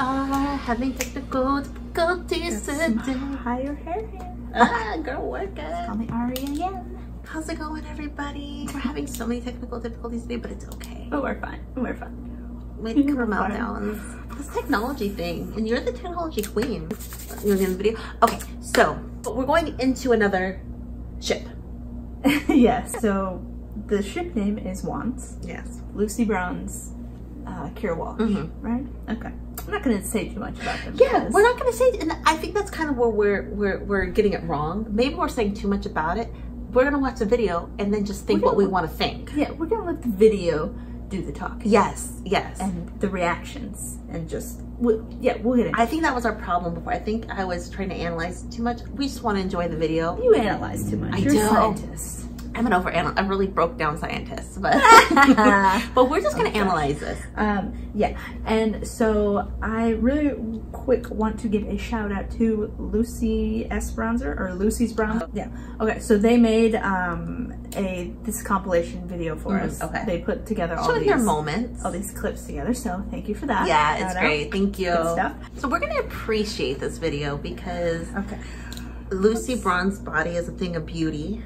are having technical difficulties today. Higher hair. Girl, work it. Call me Ari again. How's it going, everybody? We're having so many technical difficulties today, but it's okay. But we're fine. We're fine. Way to cover meltdowns. This technology thing, and you're the technology queen. You're in the video. Okay, so we're going into another ship. Yes. So the ship name is Wonze. Yes. Lucy Bronze. Keira Walsh, right? Okay. I'm not gonna say too much about them. Yeah, we're not gonna say, and I think that's kind of where we're getting it wrong. Maybe we're saying too much about it. We're gonna watch the video and then just think what we want to think. Yeah, we're gonna let the video do the talking. Yes, yes. And the reactions and just we'll get it. I think that was our problem before. I think I was trying to analyze too much. We just want to enjoy the video. You analyze too much. You're a scientist. I'm an overanalyst. I really broke down scientists, but but we're just gonna analyze this. Yeah, and so I really quick want to give a shout out to Lucy's Bronze. Yeah. Okay, so they made this compilation video for us. Okay. They put together all these clips together. So thank you for that. Yeah, it's great. Thank you. Good stuff. So we're gonna appreciate this video because Lucy Bronze's body is a thing of beauty.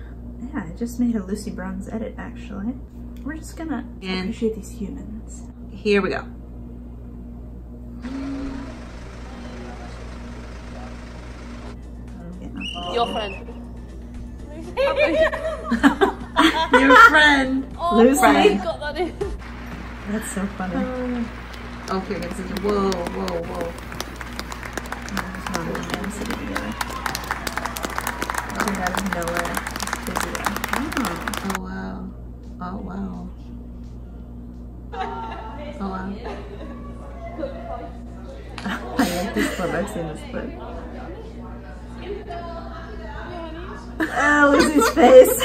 Yeah, I just made a Lucy Bronze edit, actually. We're just gonna appreciate these humans. Here we go. Your friend. Your friend. Oh, Lucy. Friend. Got that in. That's so funny. Okay, this is whoa. Out of nowhere. Oh wow. Oh wow. Oh wow. I like this clip. I've seen this clip. Oh, Lucy's face.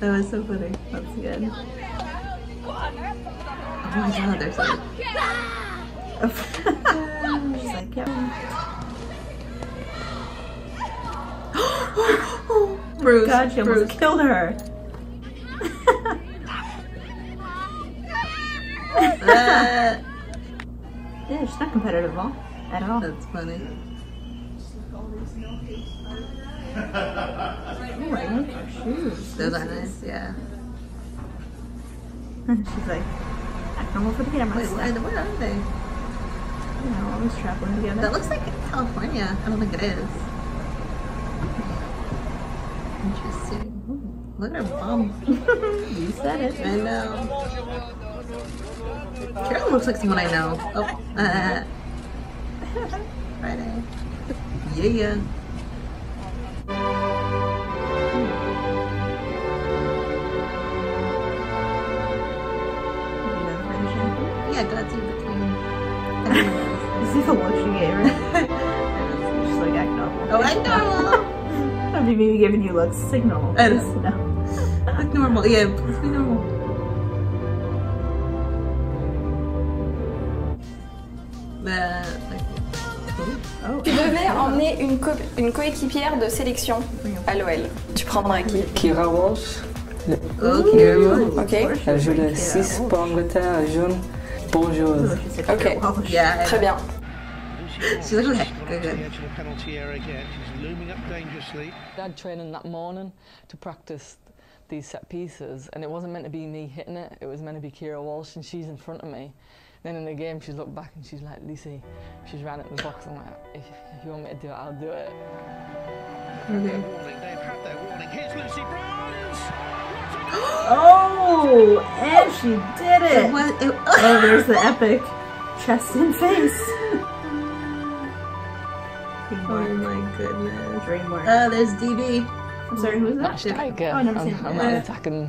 That was so funny. That's good. Oh my god, they're so good. She's like, yeah. Bruce, God, she almost killed her. Yeah, she's not competitive at all. That's funny. Oh, I like her shoes. Those are nice, yeah. She's like, I can look for the camera. Wait, where are they? You know, always traveling together. That looks like California. I don't think it is. Interesting. Ooh, look at her bum. You said it. I know. Keira looks like someone I know. Oh, Friday. Yeah. Yeah, got to between. Is this a luxury game? Right? Just like act normal. Oh, act normal. I've maybe giving you looks. Signal. I don't know. Look normal. Yeah, let's be normal. Tu devais emmener une coéquipière de sélection à l'OL. Tu prendras qui? Keira Walsh. Ok. Elle joue le 6 pour Angleterre, jaune. Bonjour. Ok. Très bien. She looks like a penalty area again. She's looming up dangerously. Dad training that morning to practice these set pieces, and it wasn't meant to be me hitting it. It was meant to be Keira Walsh, and she's in front of me. Then in the game, she's looked back and she's like, "Lucy," she's ran at the box. I'm like, "If you want me to do it, I'll do it." They've had their warning. Here's Lucy Bronze. Oh, and she did it. Oh, there's the epic chest and face. Oh my goodness. Dreamwork. Oh, there's DB. I'm sorry, who is that? Striker. Oh, I'm not an attacking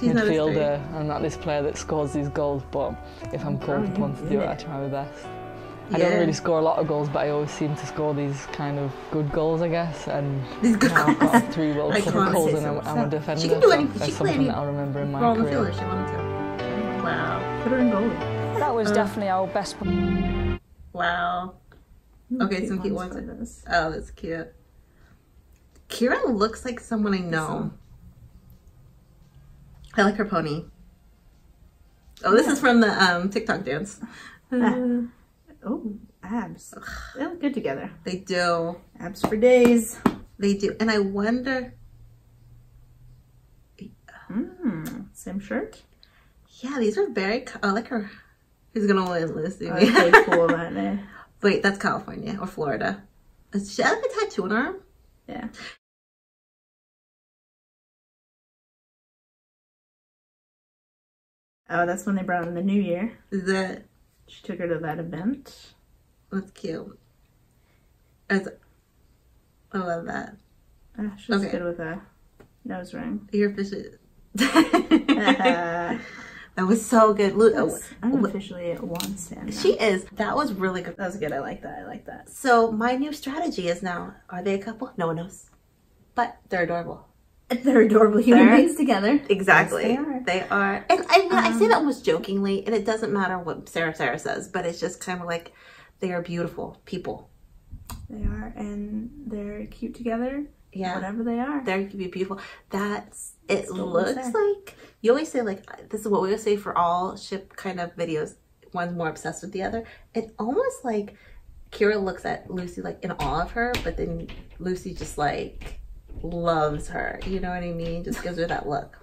midfielder. I'm not this player that scores these goals, but if I'm called upon to do it, I try my best. Yeah. I don't really score a lot of goals, but I always seem to score these kind of good goals, I guess. And now I've got 3 World Cup goals, and I'm a defender. She can do anything. That's something that I'll remember in my career. Wow. Put her in goal. That was definitely our best. Wow. Okay, some cute ones. Oh, that's cute. Keira looks like someone I know. I like her pony. Oh, this is from the TikTok dance. Oh, abs. Ugh. They look good together. They do. Abs for days. They do. And I wonder... same shirt? Yeah, these are very... I like her. He's going to win, Lucy. Okay, cool, aren't they? Wait, that's California or Florida. Does she have a tattoo on her arm? Yeah. Oh, that's when they brought in the new year. The... She took her to that event. That's cute. I love that. She's okay. Good with a nose ring. You're officially... That was so good. I'm officially at Wonze now. She is. That was really good. That was good. I like that. I like that. So my new strategy is now, are they a couple? No one knows. But they're adorable. They're adorable human beings together. Exactly. Yes, they are. And I say that almost jokingly, and it doesn't matter what Sarah says, but it's just kind of like, they are beautiful people. They are, and they're cute together. Yeah. Whatever they are. They're beautiful. That's what looks like. You always say, like, this is what we always say for all ship kind of videos. One's more obsessed with the other. It's almost like Keira looks at Lucy, like, in awe of her, but then Lucy just, like, loves her. You know what I mean? Just gives her that look.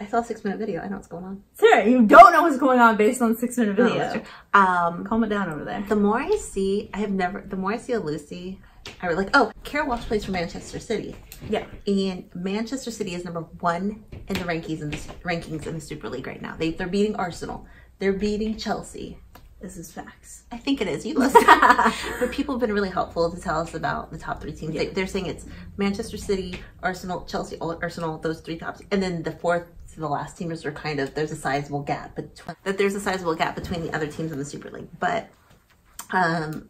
I saw a 6-minute video. I know what's going on. Sarah, you don't know what's going on based on 6-minute video. No, calm it down over there. The more I see, the more I see a Lucy, I was like, oh, Keira Walsh plays for Manchester City. Yeah. And Manchester City is #1 in the rankings in the Super League right now. They're beating Arsenal. They're beating Chelsea. This is facts. I think it is. You listen. But people have been really helpful to tell us about the top 3 teams. Yeah. They're saying it's Manchester City, Arsenal, Chelsea, Arsenal, those 3 tops. And then the 4th to the last teamers are kind of, there's a sizable gap between the other teams in the Super League. But,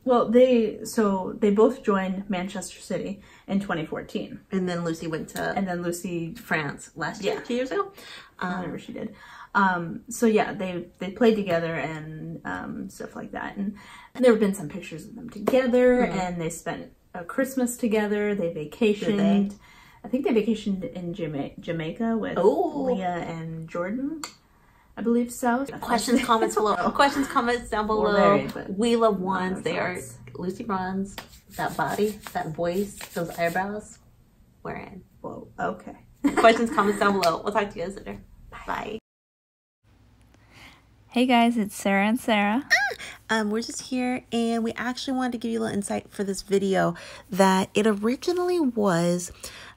well, they both joined Manchester City in 2014. And then Lucy went to... And then Lucy... France last year, 2 years ago. Whatever she did. So yeah, they played together and stuff like that, and there have been some pictures of them together, and they spent a Christmas together. They vacationed. I think they vacationed in Jamaica with Leah and Jordan. I believe so. Questions, comments below. Questions, comments down below. We love Wonze. They are Lucy Bronze. That body, that voice, those eyebrows. We're in. Whoa. Okay. Questions, comments down below. We'll talk to you guys later. Bye. Bye. Hey guys, it's Sarah and Sarah. We're just here, and we actually wanted to give you a little insight for this video that it originally was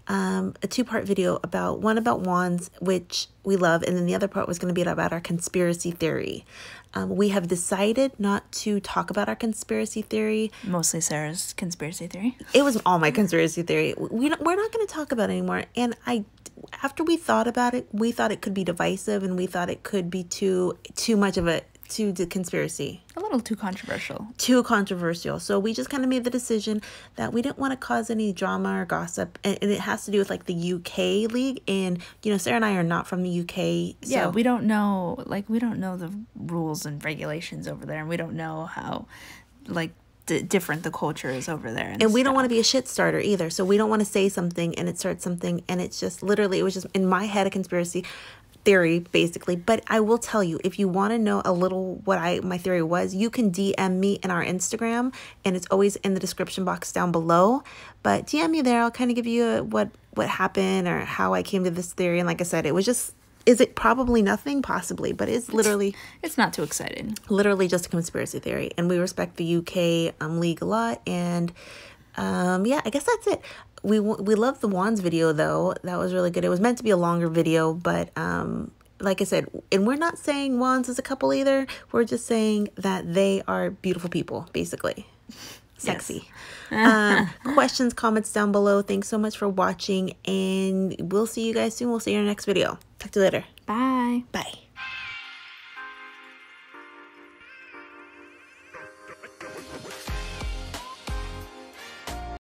a 2-part video about Wonze, which we love, and then the other part was going to be about our conspiracy theory. We have decided not to talk about our conspiracy theory. Mostly Sarah's conspiracy theory. It was all my conspiracy theory. We're not going to talk about it anymore, and after we thought about it, we thought it could be divisive, and we thought it could be too much of a conspiracy. A little too controversial. Too controversial. So we just kind of made the decision that we didn't want to cause any drama or gossip, and it has to do with, like, the UK league, and, you know, Sarah and I are not from the UK. So. Yeah, we don't know, like, we don't know the rules and regulations over there, and we don't know how, like, different the culture is over there, and we don't want to be a shit starter either, so we don't want to say something and it starts something, and it's just literally, it was just in my head a conspiracy theory basically. But I will tell you, if you want to know a little what my theory was, you can DM me in our Instagram, and it's always in the description box down below. But DM me there, I'll kind of give you what happened or how I came to this theory. And like I said, it was just, is it probably nothing? Possibly, but it's literally... It's not too exciting. Literally just a conspiracy theory. And we respect the UK league a lot. And yeah, I guess that's it. We love the Wonze video, though. That was really good. It was meant to be a longer video, but like I said, and we're not saying Wonze is a couple either. We're just saying that they are beautiful people, basically. Sexy. Yes. Questions, comments down below. Thanks so much for watching, and we'll see you guys soon. We'll see you in our next video. Talk to you later. Bye. Bye.